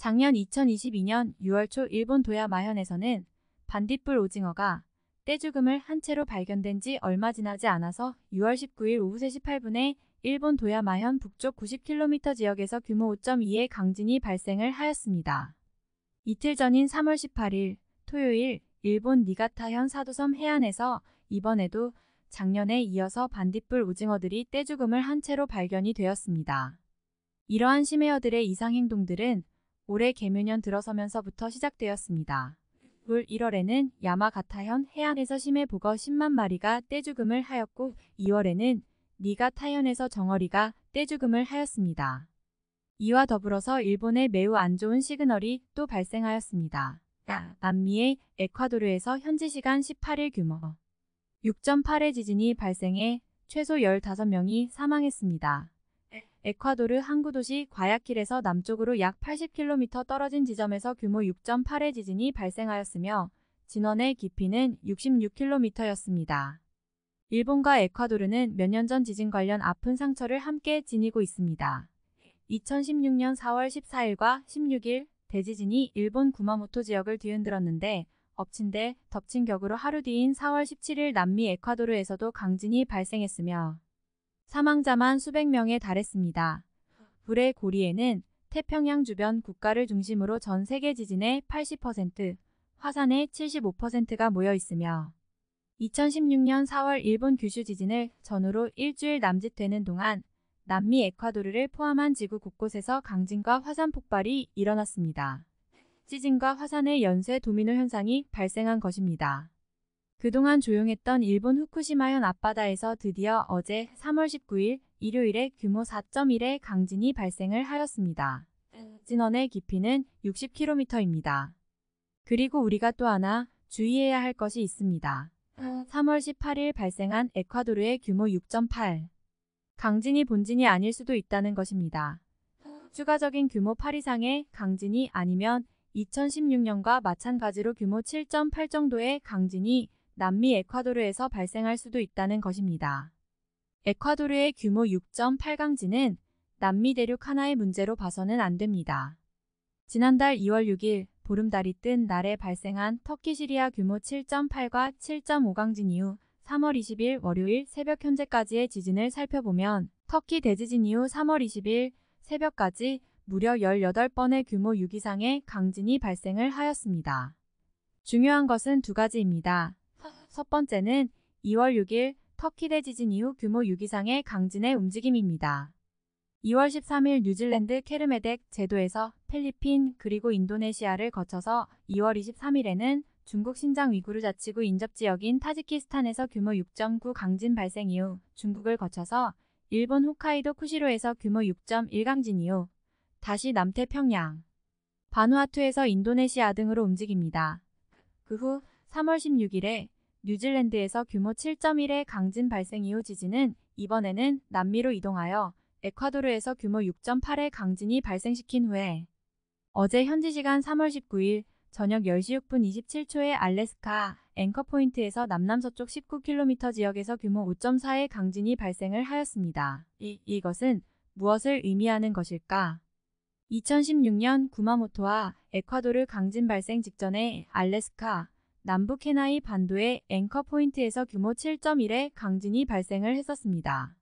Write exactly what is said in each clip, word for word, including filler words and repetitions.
작년 이천이십이년 유월 초 일본 도야마현에서는 반딧불 오징어가 떼죽음을 한 채로 발견된 지 얼마 지나지 않아서 유월 십구일 오후 세 시 팔 분에 일본 도야마현 북쪽 구십 킬로미터 지역에서 규모 오 점 이의 강진이 발생을 하였습니다. 이틀 전인 삼월 십팔일 토요일 일본 니가타현 사도섬 해안에서 이번에도 작년에 이어서 반딧불 오징어들이 떼죽음을 한 채로 발견이 되었습니다. 이러한 심해어들의 이상 행동들은 올해 계묘년 들어서면서부터 시작되었습니다. 올 일월에는 야마가타현 해안에서 심해 복어 십만 마리가 떼죽음을 하였고 이월에는 니가타현에서 정어리가 떼죽음을 하였습니다. 이와 더불어서 일본에 매우 안 좋은 시그널이 또 발생하였습니다. 남미의 에콰도르에서 현지시간 십팔일 규모 육 점 팔의 지진이 발생해 최소 열다섯 명이 사망했습니다. 에콰도르 항구도시 과야킬에서 남쪽으로 약 팔십 킬로미터 떨어진 지점에서 규모 육 점 팔의 지진이 발생하였으며 진원의 깊이는 육십육 킬로미터였습니다. 일본과 에콰도르는 몇 년 전 지진 관련 아픈 상처를 함께 지니고 있습니다. 이천십육년 사월 십사일과 십육일 대지진이 일본 구마모토 지역을 뒤흔들었는데 엎친데 덮친 격으로 하루 뒤인 사월 십칠일 남미 에콰도르에서도 강진이 발생했으며 사망자만 수백 명에 달했습니다. 부리고리에는 태평양 주변 국가를 중심으로 전 세계 지진의 팔십 퍼센트, 화산의 칠십오 퍼센트가 모여 있으며 이천십육년 사월 일본 규슈 지진을 전후로 일주일 남짓되는 동안 남미 에콰도르를 포함한 지구 곳곳에서 강진과 화산 폭발이 일어났습니다. 지진과 화산의 연쇄 도미노 현상이 발생한 것입니다. 그동안 조용했던 일본 후쿠시마현 앞바다에서 드디어 어제 삼월 십구일 일요일에 규모 사 점 일의 강진이 발생을 하였습니다. 진원의 깊이는 육십 킬로미터입니다. 그리고 우리가 또 하나 주의해야 할 것이 있습니다. 삼월 십팔일 발생한 에콰도르의 규모 육 점 팔 강진이 본진이 아닐 수도 있다는 것입니다. 추가적인 규모 팔 이상의 강진이 아니면 이천십육년과 마찬가지로 규모 칠 점 팔 정도의 강진이 남미 에콰도르에서 발생할 수도 있다는 것입니다. 에콰도르의 규모 육 점 팔 강진은 남미 대륙 하나의 문제로 봐서는 안 됩니다. 지난달 이월 육일 보름달이 뜬 날에 발생한 터키 시리아 규모 칠 점 팔과 칠 점 오 강진 이후 삼월 이십일 월요일 새벽 현재까지의 지진을 살펴보면 터키 대지진 이후 삼월 이십일 새벽까지 무려 열여덟 번의 규모 육 이상의 강진이 발생을 하였습니다. 중요한 것은 두 가지입니다. 첫 번째는 이월 육일 터키 대지진 이후 규모 육 이상의 강진의 움직임입니다. 이월 십삼일 뉴질랜드 케르메덱 제도에서 필리핀 그리고 인도네시아를 거쳐서 이월 이십삼일에는 중국 신장 위구르 자치구 인접지역인 타지키스탄에서 규모 육 점 구 강진 발생 이후 중국을 거쳐서 일본 홋카이도 쿠시로에서 규모 육 점 일 강진 이후 다시 남태평양, 바누아투에서 인도네시아 등으로 움직입니다. 그 후 삼월 십육일에 뉴질랜드에서 규모 칠 점 일의 강진 발생 이후 지진은 이번에는 남미로 이동하여 에콰도르에서 규모 육 점 팔의 강진이 발생시킨 후에 어제 현지시간 삼월 십구일 저녁 열 시 육 분 이십칠 초에 알래스카 앵커포인트에서 남남서쪽 십구 킬로미터 지역에서 규모 오 점 사의 강진이 발생을 하였습니다. 이, 이것은 무엇을 의미하는 것일까? 이천십육년 구마모토와 에콰도르 강진 발생 직전에 알래스카 남북 헤나이 반도의 앵커포인트에서 규모 칠 점 일의 강진이 발생을 했었습니다.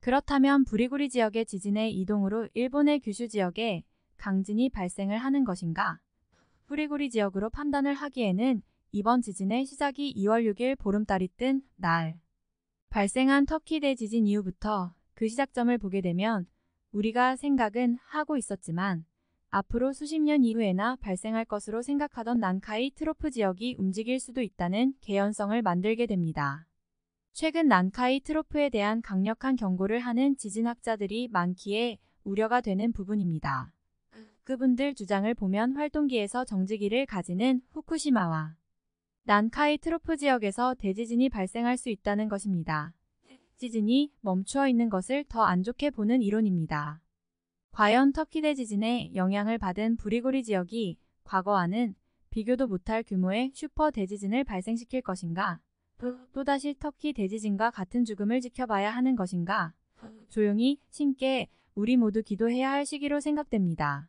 그렇다면 부리고리 지역의 지진의 이동으로 일본의 규슈 지역에 강진이 발생을 하는 것인가? 부리고리 지역으로 판단을 하기에는 이번 지진의 시작이 이월 육일 보름달이 뜬 날 발생한 터키 대지진 이후부터 그 시작점을 보게 되면 우리가 생각은 하고 있었지만 앞으로 수십 년 이후에나 발생할 것으로 생각하던 난카이 트로프 지역이 움직일 수도 있다는 개연성을 만들게 됩니다. 최근 난카이 트로프에 대한 강력한 경고를 하는 지진학자들이 많기에 우려가 되는 부분입니다. 그분들 주장을 보면 활동기에서 정지기를 가지는 후쿠시마와 난카이 트로프 지역에서 대지진이 발생할 수 있다는 것입니다. 지진이 멈추어 있는 것을 더 안 좋게 보는 이론입니다. 과연 터키 대지진에 영향을 받은 부리고리 지역이 과거와는 비교도 못할 규모의 슈퍼 대지진을 발생시킬 것인가? 또다시 터키 대지진과 같은 죽음을 지켜봐야 하는 것인가? 조용히, 신께, 우리 모두 기도해야 할 시기로 생각됩니다.